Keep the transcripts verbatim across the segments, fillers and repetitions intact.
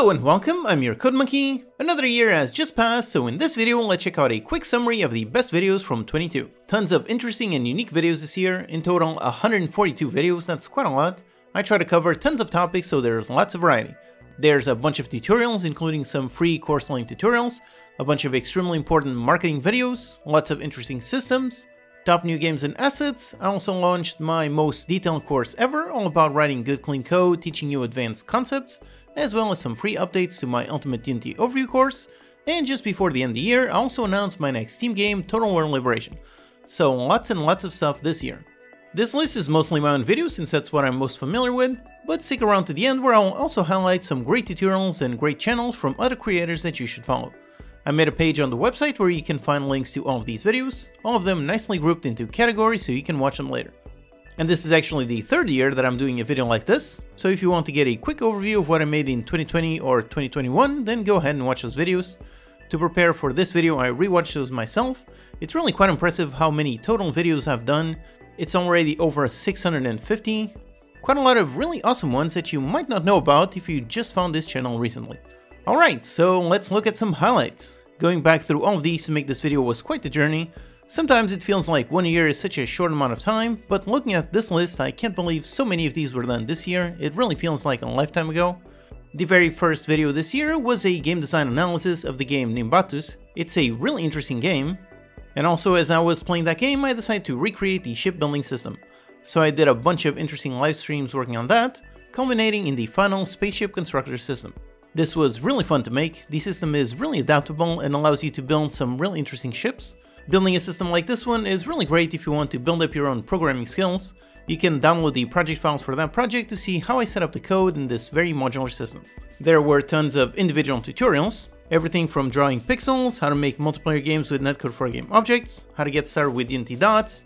Hello and welcome, I'm your Code Monkey. Another year has just passed, so in this video let's check out a quick summary of the best videos from twenty-two. Tons of interesting and unique videos this year, in total one hundred forty-two videos, that's quite a lot. I try to cover tons of topics so there's lots of variety. There's a bunch of tutorials including some free course link tutorials, a bunch of extremely important marketing videos, lots of interesting systems, top new games and assets. I also launched my most detailed course ever, all about writing good clean code, teaching you advanced concepts, as well as some free updates to my Ultimate Unity Overview course, and just before the end of the year I also announced my next Steam game, Total World Liberation. So lots and lots of stuff this year. This list is mostly my own videos since that's what I'm most familiar with, but stick around to the end where I'll also highlight some great tutorials and great channels from other creators that you should follow. I made a page on the website where you can find links to all of these videos, all of them nicely grouped into categories so you can watch them later. And this is actually the third year that I'm doing a video like this, so if you want to get a quick overview of what I made in twenty twenty or twenty twenty-one, then go ahead and watch those videos. To prepare for this video, I rewatched those myself. It's really quite impressive how many total videos I've done. It's already over six hundred fifty. Quite a lot of really awesome ones that you might not know about if you just found this channel recently. Alright, so let's look at some highlights. Going back through all of these to make this video was quite the journey. Sometimes it feels like one year is such a short amount of time, but looking at this list I can't believe so many of these were done this year. It really feels like a lifetime ago. The very first video this year was a game design analysis of the game Nimbatus. It's a really interesting game, and also as I was playing that game I decided to recreate the shipbuilding system. So I did a bunch of interesting live streams working on that, culminating in the final spaceship constructor system. This was really fun to make. The system is really adaptable and allows you to build some really interesting ships. Building a system like this one is really great if you want to build up your own programming skills. You can download the project files for that project to see how I set up the code in this very modular system. There were tons of individual tutorials, everything from drawing pixels, how to make multiplayer games with Netcode for Game Objects, how to get started with Unity dots,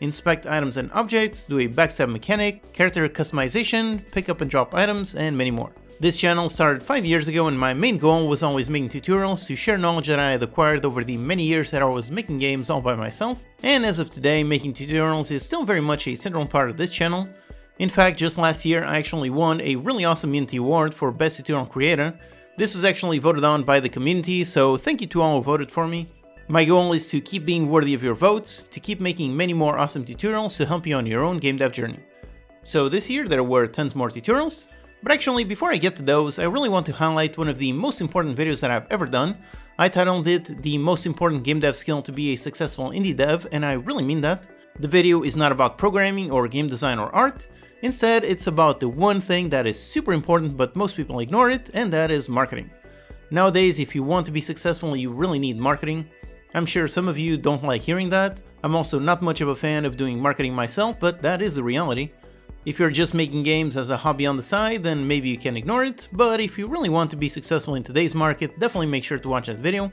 inspect items and objects, do a backstab mechanic, character customization, pick up and drop items, and many more. This channel started five years ago and my main goal was always making tutorials to share knowledge that I had acquired over the many years that I was making games all by myself, and as of today making tutorials is still very much a central part of this channel. In fact, just last year I actually won a really awesome Unity award for Best Tutorial Creator. This was actually voted on by the community, so thank you to all who voted for me. My goal is to keep being worthy of your votes, to keep making many more awesome tutorials to help you on your own game dev journey. So this year there were tons more tutorials. But actually, before I get to those, I really want to highlight one of the most important videos that I've ever done. I titled it, The Most Important Game Dev Skill to Be a Successful Indie Dev, and I really mean that. The video is not about programming or game design or art. Instead, it's about the one thing that is super important but most people ignore it, and that is marketing. Nowadays, if you want to be successful, you really need marketing. I'm sure some of you don't like hearing that. I'm also not much of a fan of doing marketing myself, but that is the reality. If you're just making games as a hobby on the side, then maybe you can ignore it, but if you really want to be successful in today's market, definitely make sure to watch that video.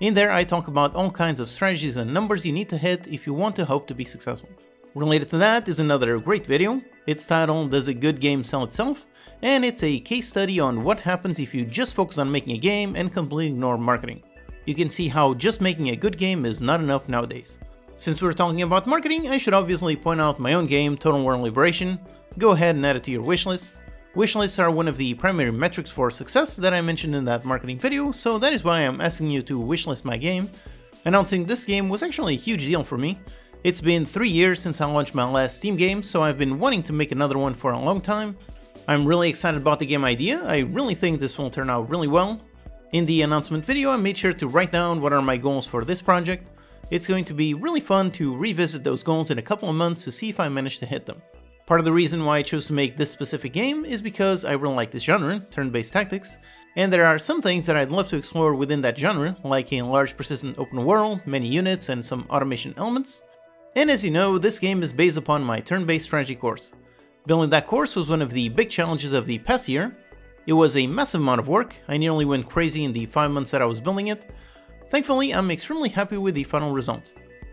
In there I talk about all kinds of strategies and numbers you need to hit if you want to hope to be successful. Related to that is another great video. It's titled Does a Good Game Sell Itself? And it's a case study on what happens if you just focus on making a game and completely ignore marketing. You can see how just making a good game is not enough nowadays. Since we're talking about marketing, I should obviously point out my own game, Total World Liberation. Go ahead and add it to your wishlist. Wishlists are one of the primary metrics for success that I mentioned in that marketing video, so that is why I'm asking you to wishlist my game. Announcing this game was actually a huge deal for me. It's been three years since I launched my last Steam game, so I've been wanting to make another one for a long time. I'm really excited about the game idea. I really think this will turn out really well. In the announcement video, I made sure to write down what are my goals for this project. It's going to be really fun to revisit those goals in a couple of months to see if I manage to hit them. Part of the reason why I chose to make this specific game is because I really like this genre, turn-based tactics, and there are some things that I'd love to explore within that genre, like a large persistent open world, many units, and some automation elements. And as you know, this game is based upon my turn-based strategy course. Building that course was one of the big challenges of the past year. It was a massive amount of work. I nearly went crazy in the five months that I was building it. Thankfully, I'm extremely happy with the final result.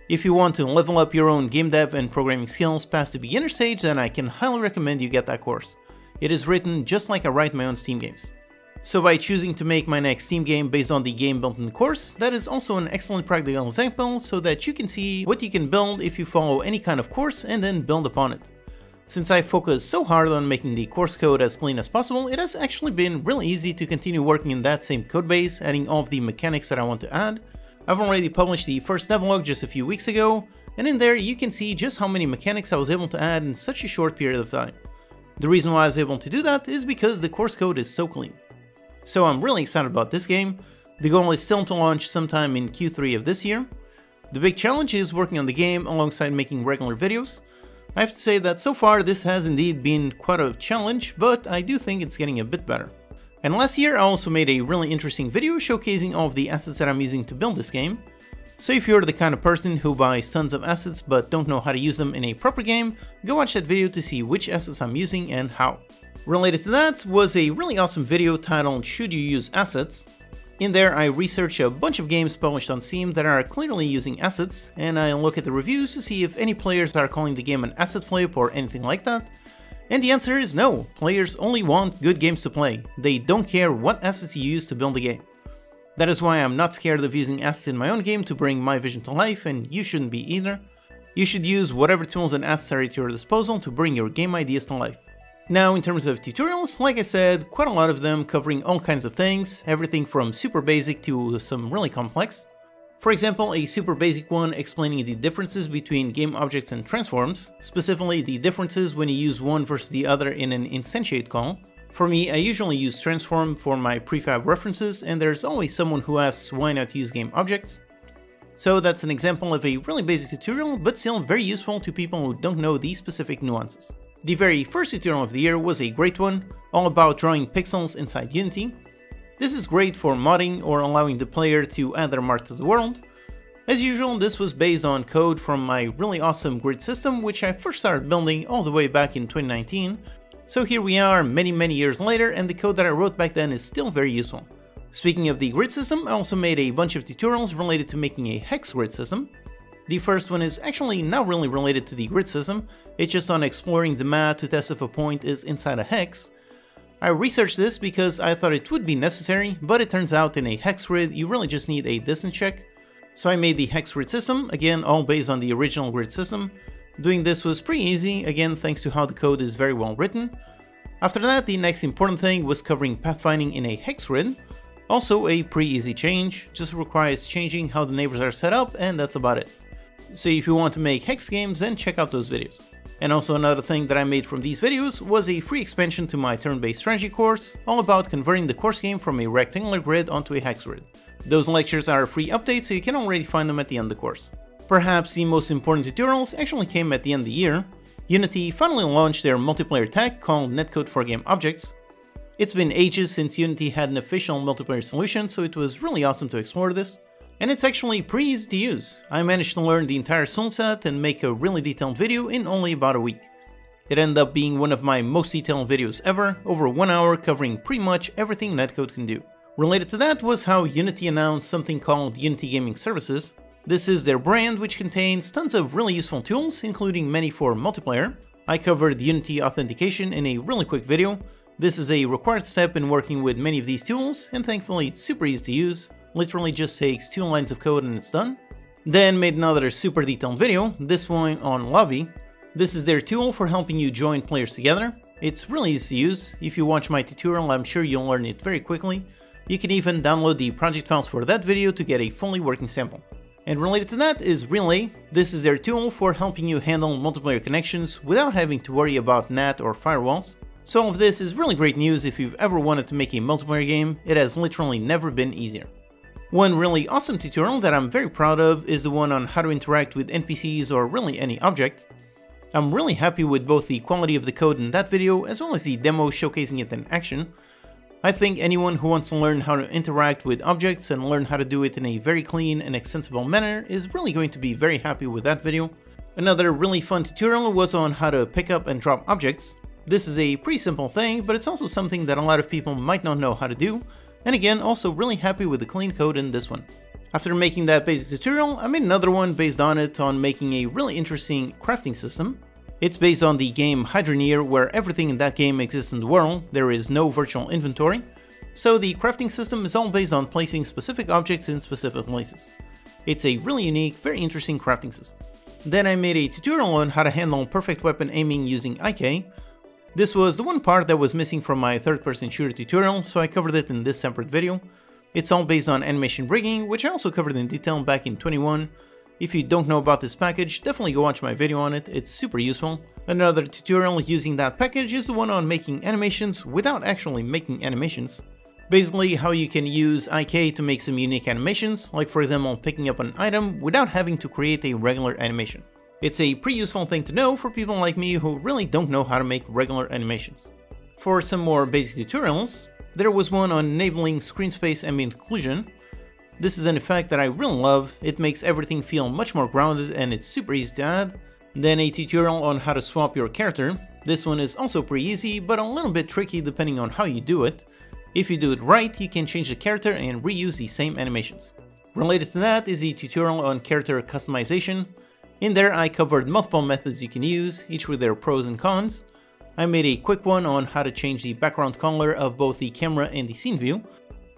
If you want to level up your own game dev and programming skills past the beginner stage, then I can highly recommend you get that course. It is written just like I write my own Steam games. So by choosing to make my next Steam game based on the game built in the course, that is also an excellent practical example so that you can see what you can build if you follow any kind of course and then build upon it. Since I focused so hard on making the course code as clean as possible, it has actually been really easy to continue working in that same codebase, adding all of the mechanics that I want to add. I've already published the first devlog just a few weeks ago, and in there you can see just how many mechanics I was able to add in such a short period of time. The reason why I was able to do that is because the course code is so clean. So I'm really excited about this game. The goal is still to launch sometime in Q three of this year. The big challenge is working on the game alongside making regular videos. I have to say that so far this has indeed been quite a challenge, but I do think it's getting a bit better. And last year I also made a really interesting video showcasing all of the assets that I'm using to build this game. So if you're the kind of person who buys tons of assets but don't know how to use them in a proper game, go watch that video to see which assets I'm using and how. Related to that was a really awesome video titled "Should You Use Assets?" In there I research a bunch of games published on Steam that are clearly using assets, and I look at the reviews to see if any players are calling the game an asset flip or anything like that. And the answer is no, players only want good games to play, they don't care what assets you use to build the game. That is why I'm not scared of using assets in my own game to bring my vision to life, and you shouldn't be either. You should use whatever tools and assets are at your disposal to bring your game ideas to life. Now, in terms of tutorials, like I said, quite a lot of them covering all kinds of things, everything from super basic to some really complex. For example, a super basic one explaining the differences between game objects and transforms, specifically the differences when you use one versus the other in an instantiate call. For me, I usually use transform for my prefab references, and there's always someone who asks why not use game objects. So that's an example of a really basic tutorial, but still very useful to people who don't know these specific nuances. The very first tutorial of the year was a great one, all about drawing pixels inside Unity. This is great for modding or allowing the player to add their mark to the world. As usual, this was based on code from my really awesome grid system, which I first started building all the way back in twenty nineteen. So here we are many many years later, and the code that I wrote back then is still very useful. Speaking of the grid system, I also made a bunch of tutorials related to making a hex grid system. The first one is actually not really related to the grid system, it's just on exploring the map to test if a point is inside a hex. I researched this because I thought it would be necessary, but it turns out in a hex grid you really just need a distance check. So I made the hex grid system, again all based on the original grid system. Doing this was pretty easy, again thanks to how the code is very well written. After that, the next important thing was covering pathfinding in a hex grid. Also a pretty easy change, just requires changing how the neighbors are set up, and that's about it. So if you want to make hex games, then check out those videos. And also another thing that I made from these videos was a free expansion to my turn-based strategy course, all about converting the course game from a rectangular grid onto a hex grid. Those lectures are a free update, so you can already find them at the end of the course. Perhaps the most important tutorials actually came at the end of the year. Unity finally launched their multiplayer tech called Netcode for Game Objects. It's been ages since Unity had an official multiplayer solution, so it was really awesome to explore this. And it's actually pretty easy to use. I managed to learn the entire toolset and make a really detailed video in only about a week. It ended up being one of my most detailed videos ever, over one hour covering pretty much everything Netcode can do. Related to that was how Unity announced something called Unity Gaming Services. This is their brand, which contains tons of really useful tools, including many for multiplayer. I covered Unity authentication in a really quick video. This is a required step in working with many of these tools, and thankfully it's super easy to use. Literally just takes two lines of code and it's done. Then made another super detailed video, this one on Lobby. This is their tool for helping you join players together. It's really easy to use. If you watch my tutorial, I'm sure you'll learn it very quickly. You can even download the project files for that video to get a fully working sample. And related to that is Relay. This is their tool for helping you handle multiplayer connections without having to worry about N A T or firewalls. So all of this is really great news if you've ever wanted to make a multiplayer game. It has literally never been easier. One really awesome tutorial that I'm very proud of is the one on how to interact with N P Cs or really any object. I'm really happy with both the quality of the code in that video as well as the demo showcasing it in action. I think anyone who wants to learn how to interact with objects and learn how to do it in a very clean and extensible manner is really going to be very happy with that video. Another really fun tutorial was on how to pick up and drop objects. This is a pretty simple thing, but it's also something that a lot of people might not know how to do. And again, also really happy with the clean code in this one. After making that basic tutorial, I made another one based on it on making a really interesting crafting system. It's based on the game Hydroneer, where everything in that game exists in the world, there is no virtual inventory. So the crafting system is all based on placing specific objects in specific places. It's a really unique, very interesting crafting system. Then I made a tutorial on how to handle perfect weapon aiming using I K. This was the one part that was missing from my third-person shooter tutorial, so I covered it in this separate video. It's all based on animation rigging, which I also covered in detail back in twenty-one. If you don't know about this package, definitely go watch my video on it, it's super useful. Another tutorial using that package is the one on making animations without actually making animations. Basically how you can use I K to make some unique animations, like for example picking up an item without having to create a regular animation. It's a pretty useful thing to know for people like me who really don't know how to make regular animations. For some more basic tutorials, there was one on enabling screen space ambient occlusion. This is an effect that I really love, it makes everything feel much more grounded and it's super easy to add. Then a tutorial on how to swap your character. This one is also pretty easy, but a little bit tricky depending on how you do it. If you do it right, you can change the character and reuse the same animations. Related to that is the tutorial on character customization. In there I covered multiple methods you can use, each with their pros and cons. I made a quick one on how to change the background color of both the camera and the scene view.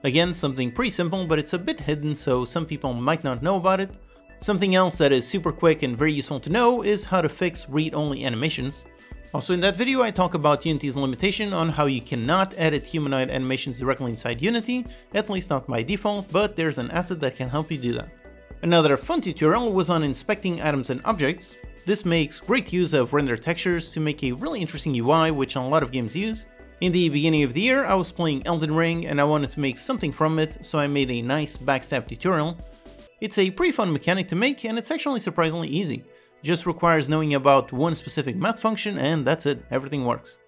Again, something pretty simple, but it's a bit hidden so some people might not know about it. Something else that is super quick and very useful to know is how to fix read-only animations. Also in that video I talk about Unity's limitation on how you cannot edit humanoid animations directly inside Unity, at least not by default, but there's an asset that can help you do that. Another fun tutorial was on inspecting items and objects. This makes great use of render textures to make a really interesting U I which a lot of games use. In the beginning of the year I was playing Elden Ring and I wanted to make something from it, so I made a nice backstab tutorial. It's a pretty fun mechanic to make and it's actually surprisingly easy. Just requires knowing about one specific math function and that's it, everything works.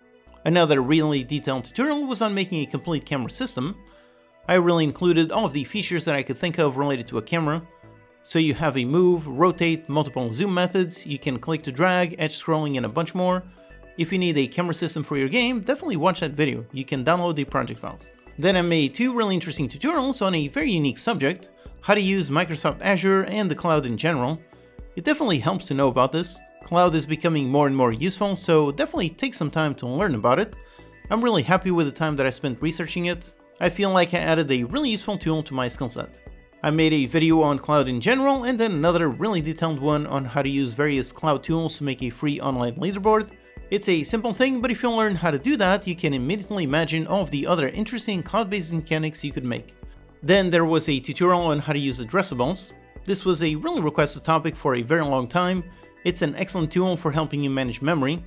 Another really detailed tutorial was on making a complete camera system. I really included all of the features that I could think of related to a camera. So you have a move, rotate, multiple zoom methods, you can click to drag, edge scrolling and a bunch more. If you need a camera system for your game, definitely watch that video, you can download the project files. Then I made two really interesting tutorials on a very unique subject, how to use Microsoft Azure and the cloud in general. It definitely helps to know about this. Cloud is becoming more and more useful, so definitely take some time to learn about it. I'm really happy with the time that I spent researching it. I feel like I added a really useful tool to my skillset. I made a video on cloud in general and then another really detailed one on how to use various cloud tools to make a free online leaderboard. It's a simple thing, but if you learn how to do that, you can immediately imagine all of the other interesting cloud-based mechanics you could make. Then there was a tutorial on how to use addressables. This was a really requested topic for a very long time. It's an excellent tool for helping you manage memory.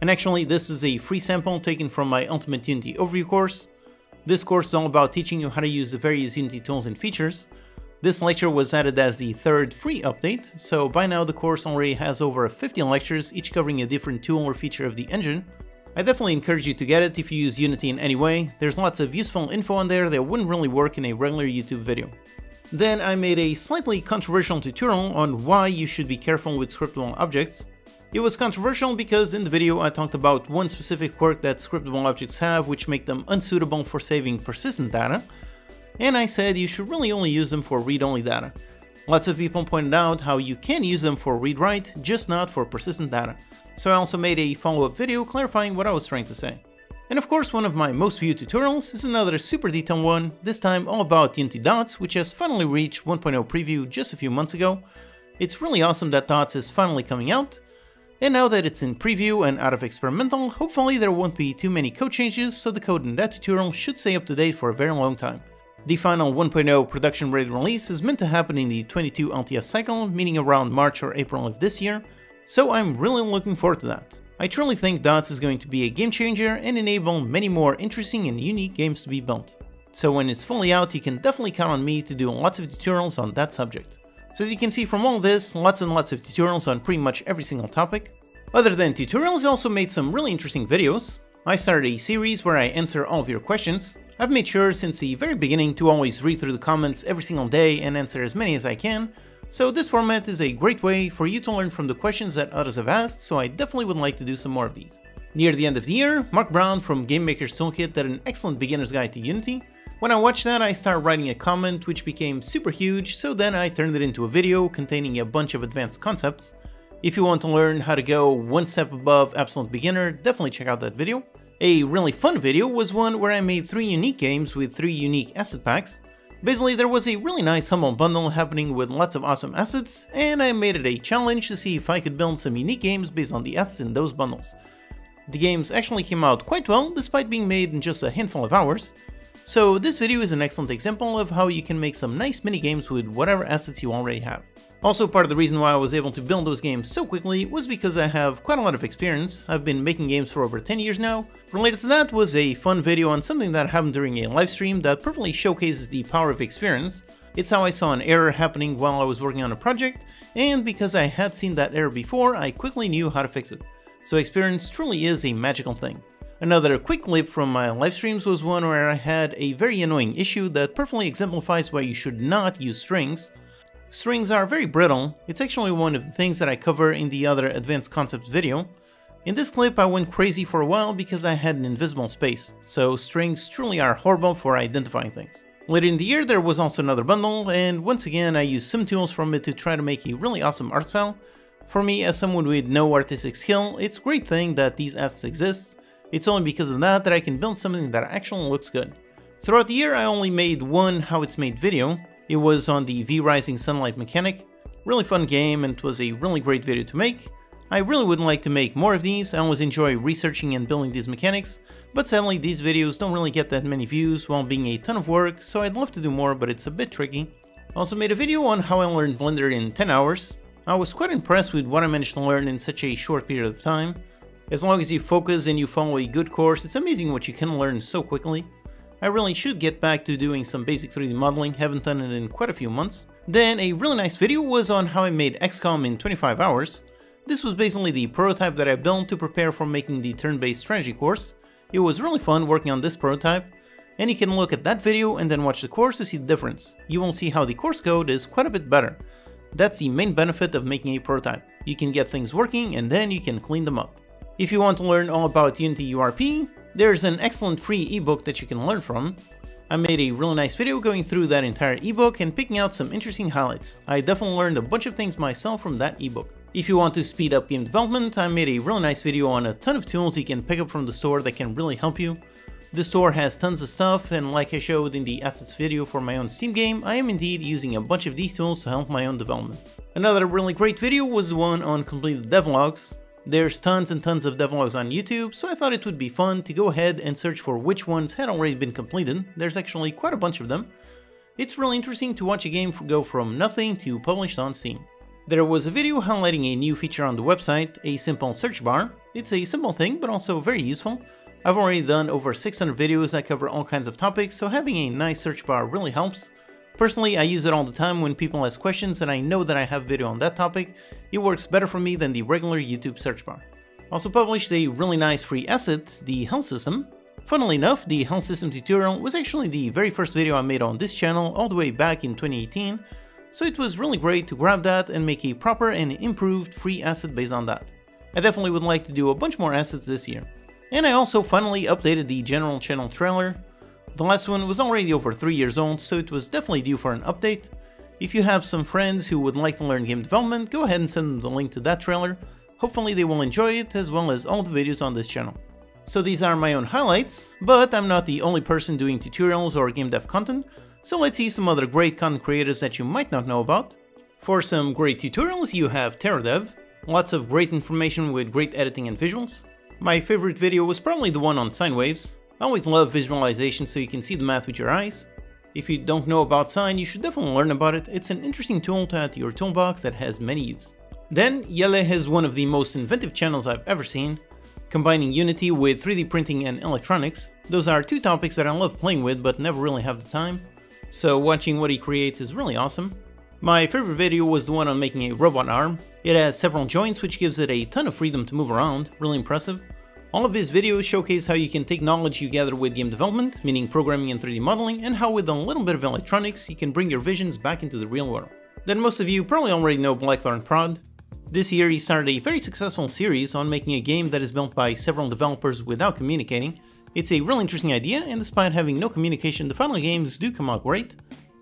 And actually this is a free sample taken from my Ultimate Unity Overview course. This course is all about teaching you how to use the various Unity tools and features. This lecture was added as the third free update, so by now the course already has over fifty lectures, each covering a different tool or feature of the engine. I definitely encourage you to get it if you use Unity in any way. There's lots of useful info on there that wouldn't really work in a regular YouTube video. Then I made a slightly controversial tutorial on why you should be careful with scriptable objects. It was controversial because in the video I talked about one specific quirk that scriptable objects have which make them unsuitable for saving persistent data, and I said you should really only use them for read-only data. Lots of people pointed out how you can use them for read-write, just not for persistent data. So I also made a follow-up video clarifying what I was trying to say. And of course, one of my most viewed tutorials is another super detailed one, this time all about Unity Dots, which has finally reached one point oh preview just a few months ago. It's really awesome that Dots is finally coming out, and now that it's in preview and out of experimental, hopefully there won't be too many code changes, so the code in that tutorial should stay up to date for a very long time. The final one point oh production ready release is meant to happen in the twenty-two L T S cycle, meaning around March or April of this year, so I'm really looking forward to that. I truly think Dots is going to be a game changer and enable many more interesting and unique games to be built. So when it's fully out, you can definitely count on me to do lots of tutorials on that subject. So as you can see from all this, lots and lots of tutorials on pretty much every single topic. Other than tutorials, I also made some really interesting videos. I started a series where I answer all of your questions. I've made sure since the very beginning to always read through the comments every single day and answer as many as I can. So this format is a great way for you to learn from the questions that others have asked, so I definitely would like to do some more of these. Near the end of the year, Mark Brown from GameMaker's Toolkit did an excellent beginner's guide to Unity. When I watched that, I started writing a comment which became super huge, so then I turned it into a video containing a bunch of advanced concepts. If you want to learn how to go one step above absolute beginner, definitely check out that video. A really fun video was one where I made three unique games with three unique asset packs. Basically, there was a really nice Humble Bundle happening with lots of awesome assets, and I made it a challenge to see if I could build some unique games based on the assets in those bundles. The games actually came out quite well, despite being made in just a handful of hours. So this video is an excellent example of how you can make some nice mini games with whatever assets you already have. Also, part of the reason why I was able to build those games so quickly was because I have quite a lot of experience. I've been making games for over ten years now. Related to that was a fun video on something that happened during a live stream that perfectly showcases the power of experience. It's how I saw an error happening while I was working on a project, and because I had seen that error before, I quickly knew how to fix it. So experience truly is a magical thing. Another quick clip from my live streams was one where I had a very annoying issue that perfectly exemplifies why you should not use strings. Strings are very brittle. It's actually one of the things that I cover in the other advanced concepts video. In this clip I went crazy for a while because I had an invisible space, so strings truly are horrible for identifying things. Later in the year there was also another bundle, and once again I used some tools from it to try to make a really awesome art style. For me, as someone with no artistic skill, it's a great thing that these assets exist. It's only because of that that I can build something that actually looks good. Throughout the year I only made one How It's Made video. It was on the V Rising Sunlight mechanic. Really fun game, and it was a really great video to make. I really would like to make more of these. I always enjoy researching and building these mechanics, but sadly these videos don't really get that many views while being a ton of work, so I'd love to do more, but it's a bit tricky. I also made a video on how I learned Blender in ten hours. I was quite impressed with what I managed to learn in such a short period of time. As long as you focus and you follow a good course, it's amazing what you can learn so quickly. I really should get back to doing some basic three D modeling, haven't done it in quite a few months. Then a really nice video was on how I made X COM in twenty-five hours. This was basically the prototype that I built to prepare for making the turn-based strategy course. It was really fun working on this prototype, and you can look at that video and then watch the course to see the difference. You will see how the course code is quite a bit better. That's the main benefit of making a prototype. You can get things working and then you can clean them up. If you want to learn all about Unity U R P, there's an excellent free ebook that you can learn from. I made a really nice video going through that entire ebook and picking out some interesting highlights. I definitely learned a bunch of things myself from that ebook. If you want to speed up game development, I made a really nice video on a ton of tools you can pick up from the store that can really help you. The store has tons of stuff, and like I showed in the assets video for my own Steam game, I am indeed using a bunch of these tools to help my own development. Another really great video was the one on completed devlogs. There's tons and tons of devlogs on YouTube, so I thought it would be fun to go ahead and search for which ones had already been completed. There's actually quite a bunch of them. It's really interesting to watch a game go from nothing to published on Steam. There was a video highlighting a new feature on the website, a simple search bar. It's a simple thing, but also very useful. I've already done over six hundred videos that cover all kinds of topics, so having a nice search bar really helps. Personally, I use it all the time when people ask questions and I know that I have video on that topic. It works better for me than the regular YouTube search bar. Also published a really nice free asset, the health system. Funnily enough, the health system tutorial was actually the very first video I made on this channel all the way back in twenty eighteen, so it was really great to grab that and make a proper and improved free asset based on that. I definitely would like to do a bunch more assets this year. And I also finally updated the general channel trailer. The last one was already over three years old, so it was definitely due for an update. If you have some friends who would like to learn game development, go ahead and send them the link to that trailer. Hopefully they will enjoy it, as well as all the videos on this channel. So these are my own highlights, but I'm not the only person doing tutorials or game dev content, so let's see some other great content creators that you might not know about. For some great tutorials you have Tarodev, lots of great information with great editing and visuals. My favorite video was probably the one on sine waves. I always love visualization so you can see the math with your eyes. If you don't know about sine, you should definitely learn about it. It's an interesting tool to add to your toolbox that has many uses. Then Jelle has one of the most inventive channels I've ever seen, combining Unity with three D printing and electronics. Those are two topics that I love playing with but never really have the time, so watching what he creates is really awesome. My favorite video was the one on making a robot arm. It has several joints which gives it a ton of freedom to move around, really impressive. All of his videos showcase how you can take knowledge you gather with game development, meaning programming and three D modeling, and how with a little bit of electronics you can bring your visions back into the real world. Then most of you probably already know Blackthorn Prod. This year he started a very successful series on making a game that is built by several developers without communicating. It's a really interesting idea, and despite having no communication, the final games do come out great.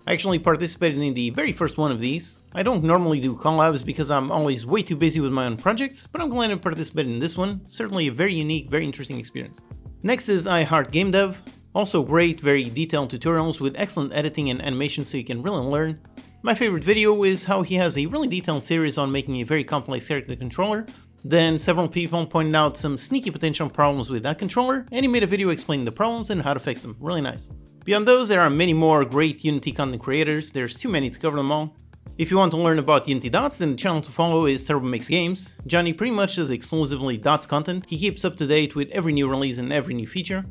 I actually participated in the very first one of these. I don't normally do collabs because I'm always way too busy with my own projects, but I'm glad I participated in this one. Certainly a very unique, very interesting experience. Next is iHeartGameDev. Also great, very detailed tutorials with excellent editing and animation so you can really learn. My favorite video is how he has a really detailed series on making a very complex character controller. Then several people pointed out some sneaky potential problems with that controller, and he made a video explaining the problems and how to fix them. Really nice. Beyond those, there are many more great Unity content creators. There's too many to cover them all. If you want to learn about Unity Dots, then the channel to follow is Turbo Mix Games. Johnny pretty much does exclusively Dots content. He keeps up to date with every new release and every new feature.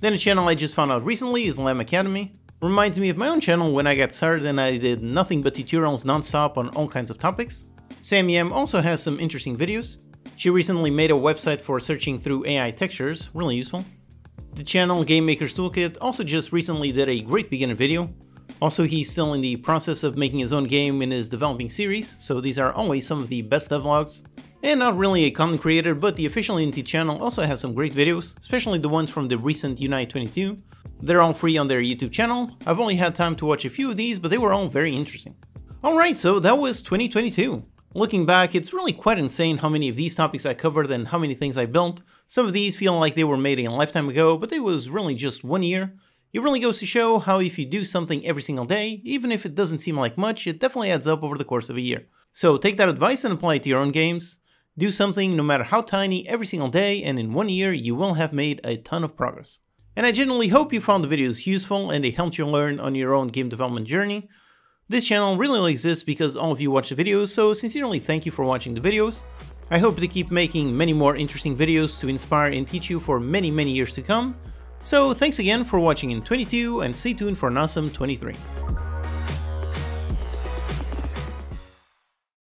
Then a channel I just found out recently is LlamAcademy. Reminds me of my own channel when I got started and I did nothing but tutorials non-stop on all kinds of topics. Samyam also has some interesting videos. She recently made a website for searching through A I textures, really useful. The channel GameMaker's Toolkit also just recently did a great beginner video. Also, he's still in the process of making his own game in his developing series, so these are always some of the best devlogs. And not really a content creator, but the official Unity channel also has some great videos, especially the ones from the recent Unite twenty-two. They're all free on their YouTube channel. I've only had time to watch a few of these, but they were all very interesting. Alright, so that was twenty twenty-two. Looking back, it's really quite insane how many of these topics I covered and how many things I built. Some of these feel like they were made a lifetime ago, but it was really just one year. It really goes to show how if you do something every single day, even if it doesn't seem like much, it definitely adds up over the course of a year. So take that advice and apply it to your own games. Do something, no matter how tiny, every single day, and in one year you will have made a ton of progress. And I genuinely hope you found the videos useful and they helped you learn on your own game development journey. This channel really only exists because all of you watch the videos, so sincerely thank you for watching the videos. I hope to keep making many more interesting videos to inspire and teach you for many, many years to come. So thanks again for watching in twenty-two, and stay tuned for an awesome twenty-three.